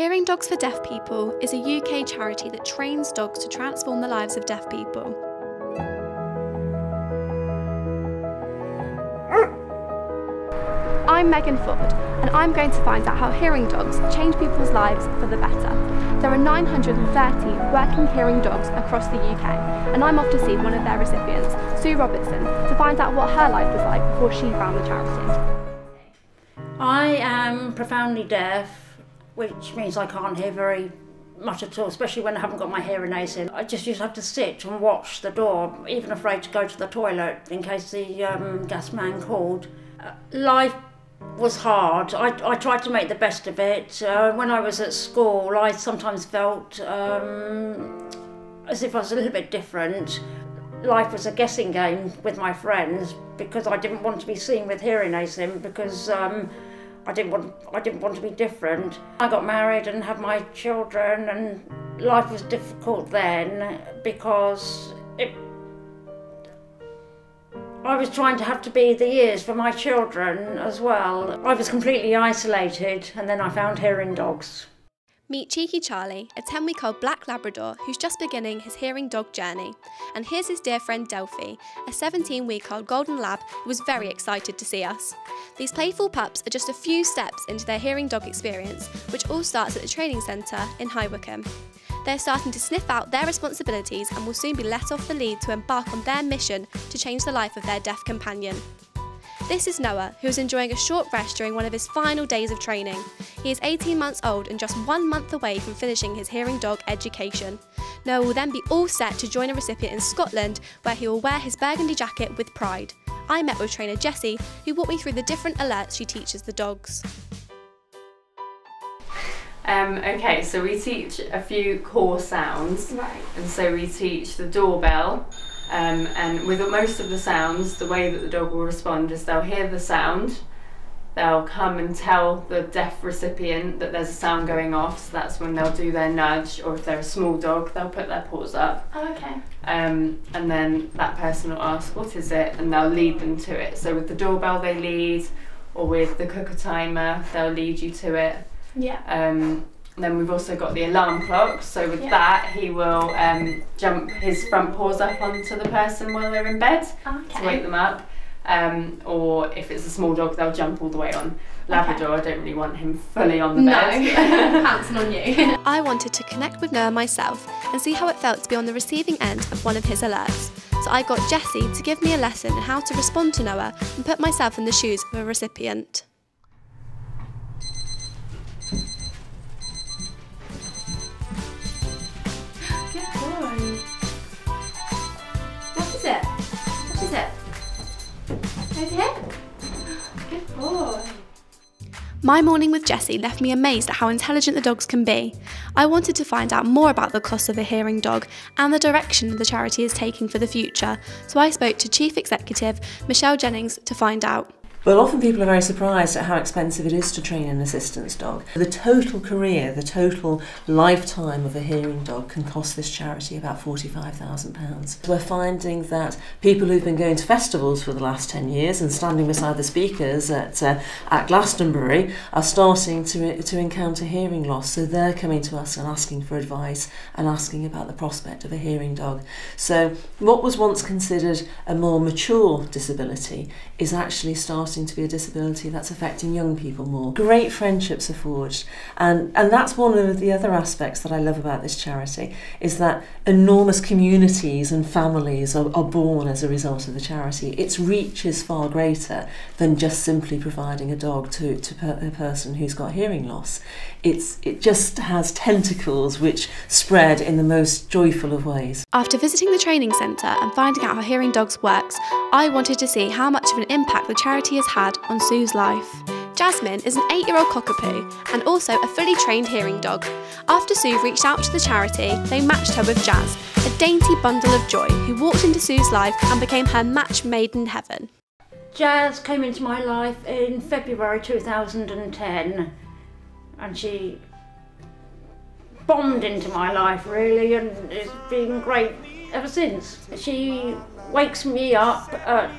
Hearing Dogs for Deaf People is a UK charity that trains dogs to transform the lives of deaf people. I'm Megan Ford, and I'm going to find out how hearing dogs change people's lives for the better. There are 930 working hearing dogs across the UK, and I'm off to see one of their recipients, Sue Robertson, to find out what her life was like before she found the charity. I am profoundly deaf, which means I can't hear very much at all, especially when I haven't got my hearing aids in. I just used to have to sit and watch the door, even afraid to go to the toilet in case the gas man called. Life was hard. I tried to make the best of it. When I was at school, I sometimes felt as if I was a little bit different. Life was a guessing game with my friends because I didn't want to be seen with hearing aids in because I didn't want to be different. I got married and had my children, and life was difficult then because I was trying to have to be the ears for my children as well. I was completely isolated, and then I found hearing dogs. Meet Cheeky Charlie, a 10-week-old black Labrador who's just beginning his hearing dog journey. And here's his dear friend Delphi, a 17-week-old golden lab who was very excited to see us. These playful pups are just a few steps into their hearing dog experience, which all starts at the training centre in High Wycombe. They're starting to sniff out their responsibilities and will soon be let off the lead to embark on their mission to change the life of their deaf companion. This is Noah, who is enjoying a short rest during one of his final days of training. He is 18 months old and just 1 month away from finishing his hearing dog education. Noah will then be all set to join a recipient in Scotland, where he will wear his burgundy jacket with pride. I met with trainer Jessie, who walked me through the different alerts she teaches the dogs. Okay, so we teach a few core sounds, right. And so we teach the doorbell, and with most of the sounds, the way that the dog will respond is they'll hear the sound, they'll come and tell the deaf recipient that there's a sound going off, so that's when they'll do their nudge, or if they're a small dog, they'll put their paws up. Oh, okay. And then that person will ask, what is it? And they'll lead them to it. So with the doorbell they lead, or with the cooker timer, they'll lead you to it. Yeah. Then we've also got the alarm clock, so with that he will jump his front paws up onto the person while they're in bed to wake them up, or if it's a small dog they'll jump all the way on. Labrador, I don't really want him fully on the bed. No, pouncing on you. I wanted to connect with Noah myself and see how it felt to be on the receiving end of one of his alerts, so I got Jessie to give me a lesson on how to respond to Noah and put myself in the shoes of a recipient. Good boy. My morning with Jessie left me amazed at how intelligent the dogs can be. I wanted to find out more about the cost of a hearing dog and the direction the charity is taking for the future, so I spoke to Chief Executive Michelle Jennings to find out. Well, often people are very surprised at how expensive it is to train an assistance dog. The total career, the total lifetime of a hearing dog can cost this charity about £45,000. We're finding that people who've been going to festivals for the last 10 years and standing beside the speakers at Glastonbury are starting to encounter hearing loss, so they're coming to us and asking for advice and asking about the prospect of a hearing dog. So what was once considered a more mature disability is actually starting to be a disability that's affecting young people more. Great friendships are forged, and that's one of the other aspects that I love about this charity, is that enormous communities and families are born as a result of the charity. Its reach is far greater than just simply providing a dog to a person who's got hearing loss. It just has tentacles which spread in the most joyful of ways. After visiting the training centre and finding out how hearing dogs works, I wanted to see how much of an impact the charity has had on Sue's life. Jasmine is an 8-year-old cockapoo and also a fully trained hearing dog. After Sue reached out to the charity, they matched her with Jazz, a dainty bundle of joy who walked into Sue's life and became her match made in heaven. Jazz came into my life in February 2010, and she bombed into my life really, and it's been great ever since. She wakes me up at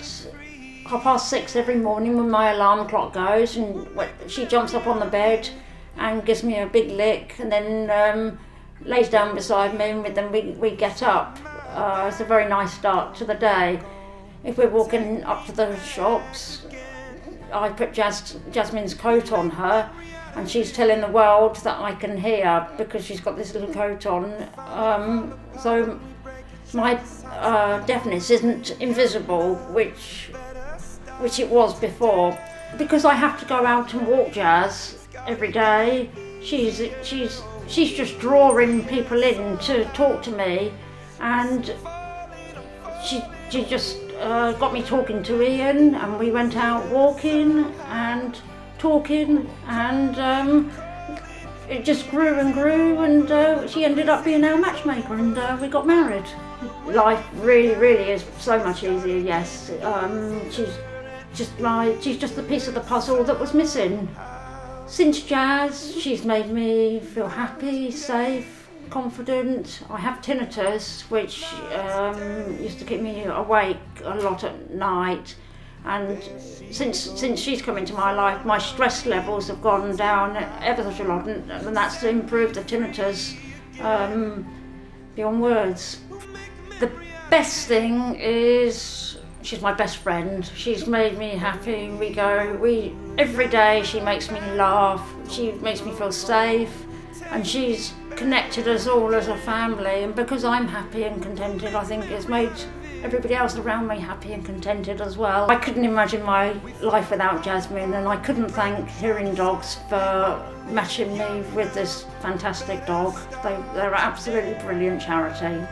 6:30 every morning when my alarm clock goes, and she jumps up on the bed and gives me a big lick, and then lays down beside me, and then we get up. It's a very nice start to the day. If we're walking up to the shops, I put Jasmine's coat on her, and she's telling the world that I can hear because she's got this little coat on. So my deafness isn't invisible, which it was before. Because I have to go out and walk Jazz every day, she's just drawing people in to talk to me, and she just got me talking to Ian, and we went out walking and talking, and it just grew and grew, and she ended up being our matchmaker, and we got married. Life really, really is so much easier, yes. She's just the piece of the puzzle that was missing. Since Jazz, she's made me feel happy, safe, confident. I have tinnitus, which used to keep me awake a lot at night. And since she's come into my life, my stress levels have gone down ever such a lot, and that's improved the tinnitus beyond words. The best thing is she's my best friend. She's made me happy. Every day she makes me laugh. She makes me feel safe, and she's connected us all as a family. And because I'm happy and contented, I think it's made everybody else around me happy and contented as well. I couldn't imagine my life without Jasmine, and I couldn't thank Hearing Dogs for matching me with this fantastic dog. They're an absolutely brilliant charity.